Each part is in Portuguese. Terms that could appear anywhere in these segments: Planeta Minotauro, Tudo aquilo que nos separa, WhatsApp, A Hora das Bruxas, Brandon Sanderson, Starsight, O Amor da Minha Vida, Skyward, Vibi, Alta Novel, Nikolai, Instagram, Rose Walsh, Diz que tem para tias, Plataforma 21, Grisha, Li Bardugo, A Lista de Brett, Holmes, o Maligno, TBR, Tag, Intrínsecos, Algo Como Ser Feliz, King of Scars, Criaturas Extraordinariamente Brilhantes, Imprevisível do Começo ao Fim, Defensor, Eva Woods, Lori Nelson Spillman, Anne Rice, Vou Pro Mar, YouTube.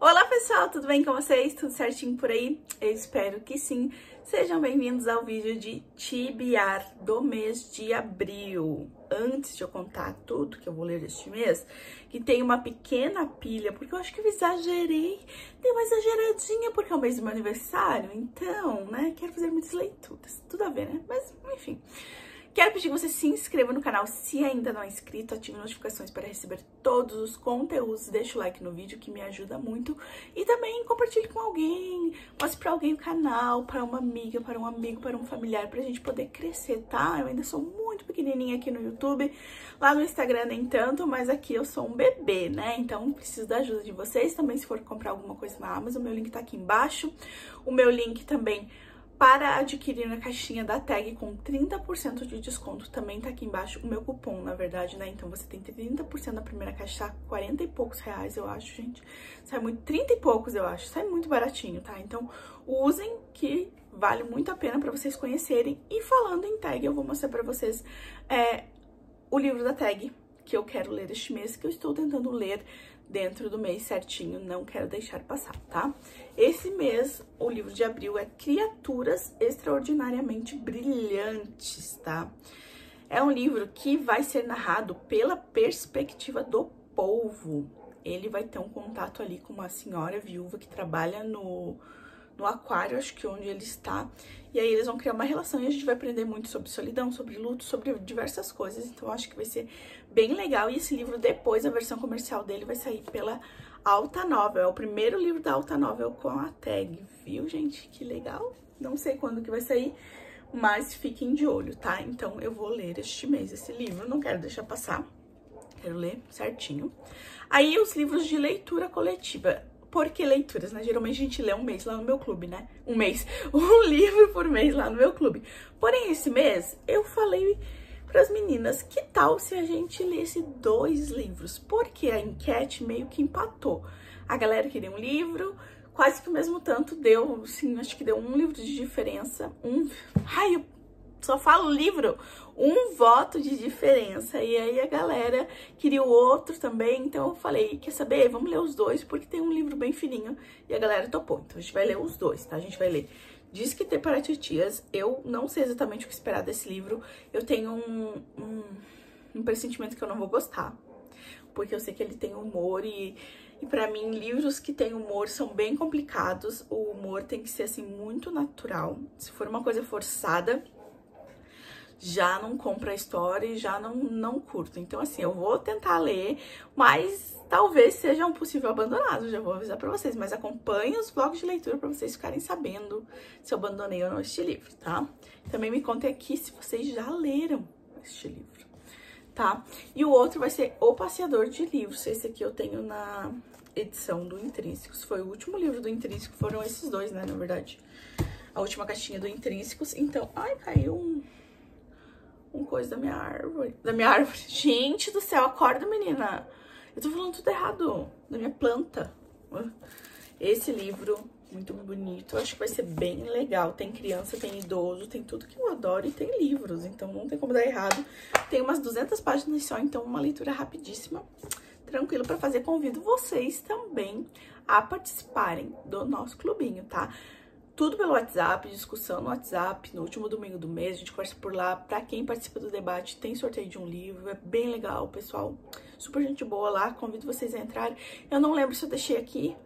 Olá pessoal, tudo bem com vocês? Tudo certinho por aí? Eu espero que sim. Sejam bem-vindos ao vídeo de TBR do mês de abril. Antes de eu contar tudo que eu vou ler este mês, que tem uma pequena pilha, porque eu acho que eu exagerei, dei uma exageradinha, porque é o mês do meu aniversário, então, né, quero fazer muitas leituras, tudo a ver, né, mas enfim... Quero pedir que você se inscreva no canal se ainda não é inscrito, ative notificações para receber todos os conteúdos, deixa o like no vídeo que me ajuda muito e também compartilhe com alguém, mostre para alguém o canal, para uma amiga, para um amigo, para um familiar, para a gente poder crescer, tá? Eu ainda sou muito pequenininha aqui no YouTube, lá no Instagram nem tanto, mas aqui eu sou um bebê, né? Então preciso da ajuda de vocês também se for comprar alguma coisa na Amazon, o meu link tá aqui embaixo, o meu link também... Para adquirir na caixinha da Tag com 30% de desconto, também tá aqui embaixo o meu cupom, na verdade, né? Então você tem 30% na primeira caixa, tá 40 e poucos reais, eu acho, gente. Sai muito, 30 e poucos, eu acho. Sai muito baratinho, tá? Então usem que vale muito a pena pra vocês conhecerem. E falando em Tag, eu vou mostrar pra vocês o livro da Tag que eu quero ler este mês, que eu estou tentando ler dentro do mês certinho, não quero deixar passar, tá? Esse mês, o livro de abril é Criaturas Extraordinariamente Brilhantes, tá? É um livro que vai ser narrado pela perspectiva do povo. Ele vai ter um contato ali com uma senhora viúva que trabalha no aquário, acho que onde ele está, e aí eles vão criar uma relação e a gente vai aprender muito sobre solidão, sobre luto, sobre diversas coisas, então acho que vai ser bem legal, e esse livro depois, a versão comercial dele vai sair pela Alta Novel, é o primeiro livro da Alta Novel com a Tag, viu gente? Que legal, não sei quando que vai sair, mas fiquem de olho, tá? Então eu vou ler este mês esse livro, não quero deixar passar, quero ler certinho. Aí os livros de leitura coletiva. Por que leituras, né? Geralmente a gente lê um mês lá no meu clube, né? Um livro por mês lá no meu clube. Porém, esse mês, eu falei pras meninas, que tal se a gente lesse 2 livros? Porque a enquete meio que empatou. A galera queria um livro, quase que o mesmo tanto deu, sim, acho que deu 1 livro de diferença. Ai, eu só falo livro! 1 voto de diferença, e aí a galera queria o outro também, então eu falei, quer saber, vamos ler os 2, porque tem um livro bem fininho, e a galera topou, então a gente vai ler os 2, tá? A gente vai ler Diz que tem para tias, eu não sei exatamente o que esperar desse livro, eu tenho um pressentimento que eu não vou gostar, porque eu sei que ele tem humor e pra mim, livros que tem humor são bem complicados, o humor tem que ser, assim, muito natural, se for uma coisa forçada... já não compro a história e já não curto. Então, assim, eu vou tentar ler, mas talvez seja um possível abandonado, já vou avisar pra vocês. Mas acompanhe os vlogs de leitura pra vocês ficarem sabendo se eu abandonei ou não este livro, tá? Também me contem aqui se vocês já leram este livro, tá? E o outro vai ser O Passeador de Livros. Esse aqui eu tenho na edição do Intrínsecos. Foi o último livro do Intrínsecos, foram esses 2, né, na verdade. A última caixinha do Intrínsecos. Então, ai, caiu um coisa da minha árvore. Da minha árvore. Gente do céu, acorda, menina. Eu tô falando tudo errado. Da minha planta. Esse livro, muito bonito. Eu acho que vai ser bem legal. Tem criança, tem idoso, tem tudo que eu adoro e tem livros. Então, não tem como dar errado. Tem umas 200 páginas só, então uma leitura rapidíssima. Tranquilo pra fazer. Convido vocês também a participarem do nosso clubinho, tá? Tudo pelo WhatsApp, discussão no WhatsApp, no último domingo do mês, a gente conversa por lá. Pra quem participa do debate, tem sorteio de um livro, é bem legal, pessoal. Super gente boa lá, convido vocês a entrarem. Eu não lembro se eu deixei aqui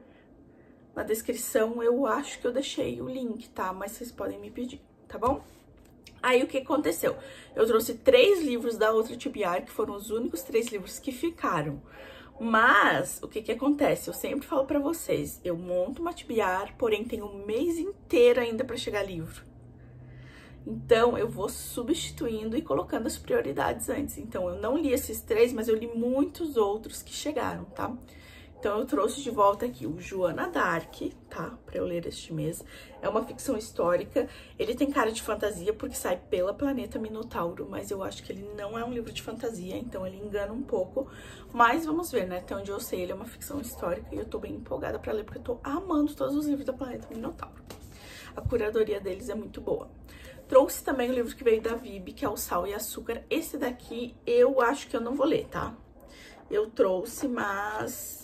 na descrição, eu acho que eu deixei o link, tá? Mas vocês podem me pedir, tá bom? Aí o que aconteceu? Eu trouxe 3 livros da outra TBR, que foram os únicos 3 livros que ficaram. Mas, o que que acontece? Eu sempre falo pra vocês, eu monto uma TBR, porém tem um mês inteiro ainda pra chegar livro. Então, eu vou substituindo e colocando as prioridades antes. Então, eu não li esses 3, mas eu li muitos outros que chegaram, tá? Então, eu trouxe de volta aqui o Joana Dark, tá? Pra eu ler este mês. É uma ficção histórica. Ele tem cara de fantasia porque sai pela Planeta Minotauro, mas eu acho que ele não é um livro de fantasia, então ele engana um pouco. Mas vamos ver, né? Até onde eu sei, ele é uma ficção histórica e eu tô bem empolgada pra ler porque eu tô amando todos os livros da Planeta Minotauro. A curadoria deles é muito boa. Trouxe também o livro que veio da Vibi, que é o Sal e Açúcar. Esse daqui eu acho que eu não vou ler, tá? Eu trouxe, mas...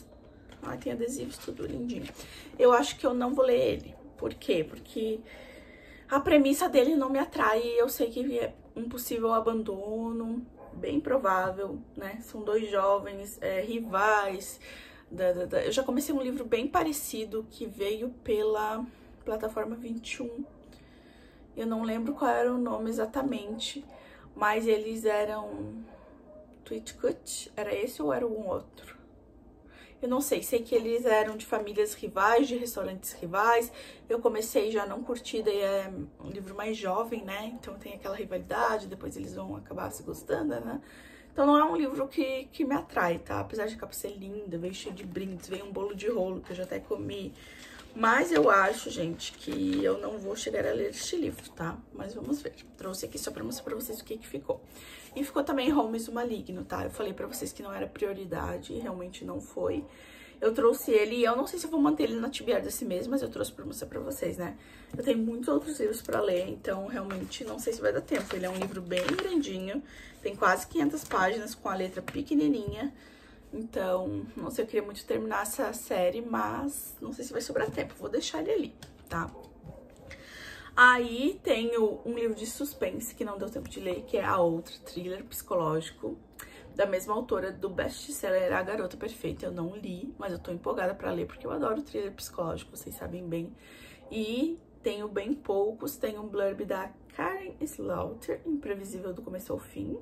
Ó, tem adesivos, tudo lindinho. Eu acho que eu não vou ler ele. Por quê? Porque a premissa dele não me atrai. Eu sei que é um possível abandono, bem provável, né? São dois jovens rivais. Eu já comecei um livro bem parecido que veio pela Plataforma 21. Eu não lembro qual era o nome exatamente, mas eles eram... Twitcut? Era esse ou era um outro? Eu não sei, sei que eles eram de famílias rivais, de restaurantes rivais. Eu comecei já não curti, daí é um livro mais jovem, né? Então tem aquela rivalidade, depois eles vão acabar se gostando, né? Então não é um livro que me atrai, tá? Apesar de a capa ser linda, veio cheio de brindes, veio um bolo de rolo que eu já até comi. Mas eu acho, gente, que eu não vou chegar a ler este livro, tá? Mas vamos ver. Trouxe aqui só pra mostrar pra vocês o que ficou. E ficou também Holmes, o Maligno, tá? Eu falei pra vocês que não era prioridade, realmente não foi. Eu trouxe ele, e eu não sei se eu vou manter ele na TBR desse mês, mas eu trouxe pra mostrar pra vocês, né? Eu tenho muitos outros livros pra ler, então realmente não sei se vai dar tempo. Ele é um livro bem grandinho, tem quase 500 páginas, com a letra pequenininha. Então, não sei, eu queria muito terminar essa série, mas não sei se vai sobrar tempo. Vou deixar ele ali, tá? Aí tenho um livro de suspense que não deu tempo de ler, que é A Outra, thriller psicológico, da mesma autora do best-seller A Garota Perfeita. Eu não li, mas eu tô empolgada pra ler, porque eu adoro thriller psicológico, vocês sabem bem. E tenho bem poucos, tenho um blurb da Karen Slaughter, Imprevisível do Começo ao Fim.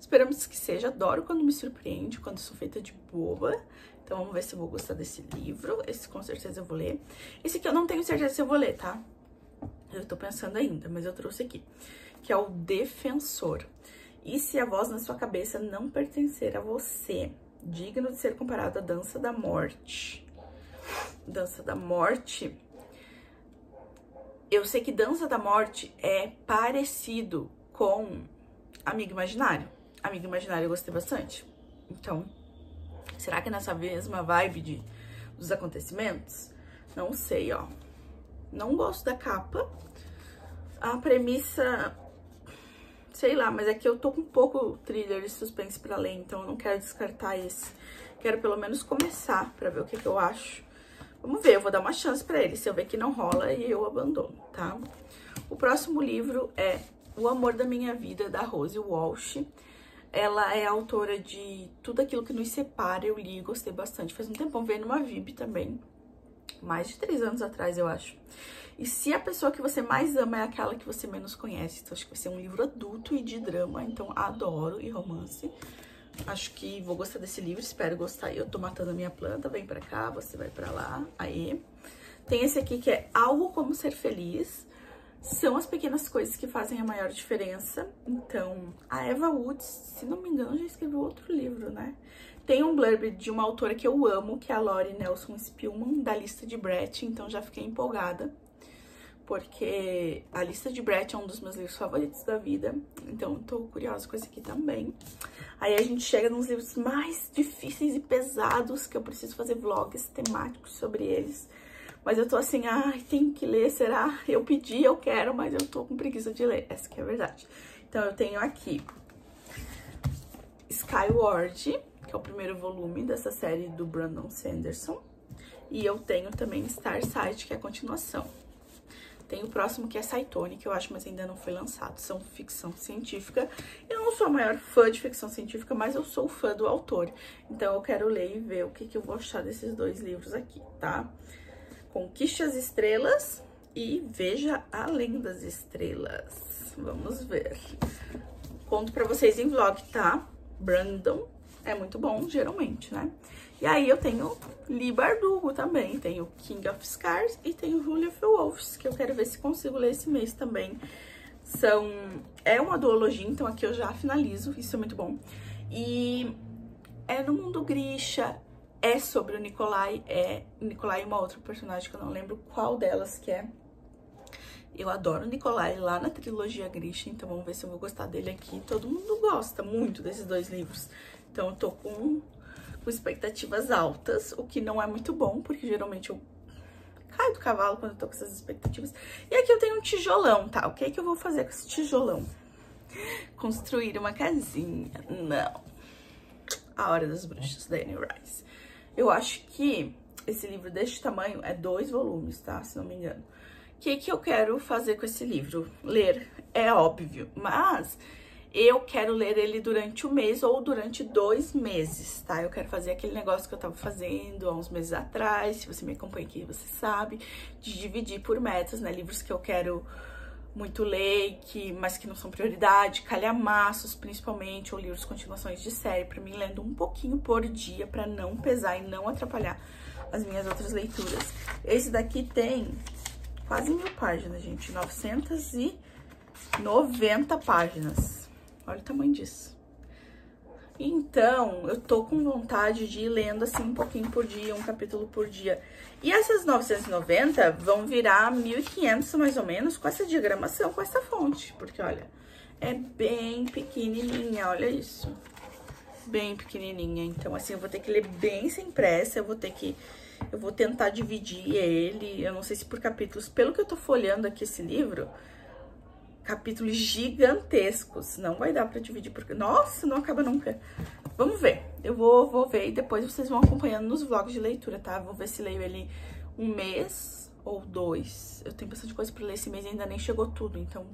Esperamos que seja, adoro quando me surpreende, quando sou feita de boba. Então vamos ver se eu vou gostar desse livro, esse com certeza eu vou ler. Esse aqui eu não tenho certeza se eu vou ler, tá? Eu tô pensando ainda, mas eu trouxe aqui, que é o Defensor. E se a voz na sua cabeça não pertencer a você, digno de ser comparado à Dança da Morte. Dança da Morte... Eu sei que Dança da Morte é parecido com Amigo Imaginário. Amigo Imaginário eu gostei bastante. Então, será que é nessa mesma vibe dos acontecimentos? Não sei, ó. Não gosto da capa. A premissa... Sei lá, mas é que eu tô com pouco thriller e suspense pra ler, então eu não quero descartar esse. Quero pelo menos começar pra ver o que eu acho. Vamos ver, eu vou dar uma chance pra ele. Se eu ver que não rola, eu abandono, tá? O próximo livro é O Amor da Minha Vida, da Rose Walsh. Ela é autora de Tudo Aquilo que Nos Separa. Eu li, gostei bastante. Faz um tempão, veio numa Vibi também. Mais de 3 anos atrás, eu acho. E se a pessoa que você mais ama é aquela que você menos conhece. Então, acho que vai ser um livro adulto e de drama. Então, adoro, e romance. Acho que vou gostar desse livro, espero gostar. Eu tô matando a minha planta, vem pra cá, você vai pra lá. Aí. Tem esse aqui que é Algo Como Ser Feliz. São as pequenas coisas que fazem a maior diferença. Então, a Eva Woods, se não me engano, já escreveu outro livro, né? Tem um blurb de uma autora que eu amo, que é a Lori Nelson Spillman, da Lista de Brett. Então, já fiquei empolgada, porque a Lista de Brett é um dos meus livros favoritos da vida. Então, tô curiosa com esse aqui também. Aí a gente chega nos livros mais difíceis e pesados, que eu preciso fazer vlogs temáticos sobre eles. Mas eu tô assim, ai, tenho que ler, será? Eu pedi, eu quero, mas eu tô com preguiça de ler. Essa que é a verdade. Então, eu tenho aqui Skyward, que é o primeiro volume dessa série do Brandon Sanderson. E eu tenho também Starsight, que é a continuação. Tem o próximo, que é Cytone, que eu acho, mas ainda não foi lançado. São ficção científica. Eu não sou a maior fã de ficção científica, mas eu sou fã do autor. Então, eu quero ler e ver o que eu vou achar desses dois livros aqui, tá? Conquiste as Estrelas e Veja Além das Estrelas. Vamos ver. Conto pra vocês em vlog, tá? Brandon é muito bom, geralmente, né? E aí eu tenho Li Bardugo também, tenho King of Scars e tenho Rule of Wolves, que eu quero ver se consigo ler esse mês também. É uma duologia, então aqui eu já finalizo, isso é muito bom. E é no mundo Grisha. É sobre o Nikolai, Nikolai e uma outra personagem que eu não lembro qual delas que é. Eu adoro o Nikolai lá na trilogia Grisha, então vamos ver se eu vou gostar dele aqui. Todo mundo gosta muito desses dois livros, então eu tô com expectativas altas, o que não é muito bom, porque geralmente eu caio do cavalo quando eu tô com essas expectativas. E aqui eu tenho um tijolão, tá? O que é que eu vou fazer com esse tijolão? Construir uma casinha? Não. A Hora das Bruxas, da Anne Rice. Eu acho que esse livro deste tamanho é 2 volumes, tá? Se não me engano. O que que eu quero fazer com esse livro? Ler, é óbvio, mas eu quero ler ele durante um mês ou durante 2 meses, tá? Eu quero fazer aquele negócio que eu tava fazendo há uns meses atrás, se você me acompanha aqui, você sabe, de dividir por metas, né? Livros que eu quero muito ler, mas que não são prioridade, calhamaços principalmente, ou livros de continuações de série, pra mim lendo um pouquinho por dia, pra não pesar e não atrapalhar as minhas outras leituras. Esse daqui tem quase 1000 páginas, gente, 990 páginas. Olha o tamanho disso. Então, eu tô com vontade de ir lendo assim um pouquinho por dia, um capítulo por dia. E essas 990 vão virar 1500 mais ou menos com essa diagramação, com essa fonte. Porque, olha, é bem pequenininha, olha isso. Bem pequenininha. Então, assim, eu vou ter que ler bem sem pressa, eu vou tentar dividir ele, eu não sei se por capítulos. Pelo que eu tô folheando aqui esse livro, capítulos gigantescos, não vai dar pra dividir, porque, nossa, não acaba nunca. Vamos ver, eu vou ver e depois vocês vão acompanhando nos vlogs de leitura, tá? Vou ver se leio ele um mês ou 2, eu tenho bastante coisa pra ler esse mês e ainda nem chegou tudo, então,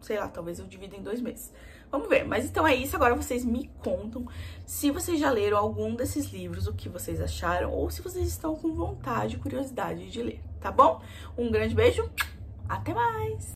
sei lá, talvez eu divida em 2 meses. Vamos ver, mas então é isso, agora vocês me contam se vocês já leram algum desses livros, o que vocês acharam, ou se vocês estão com vontade, curiosidade de ler, tá bom? Um grande beijo, até mais!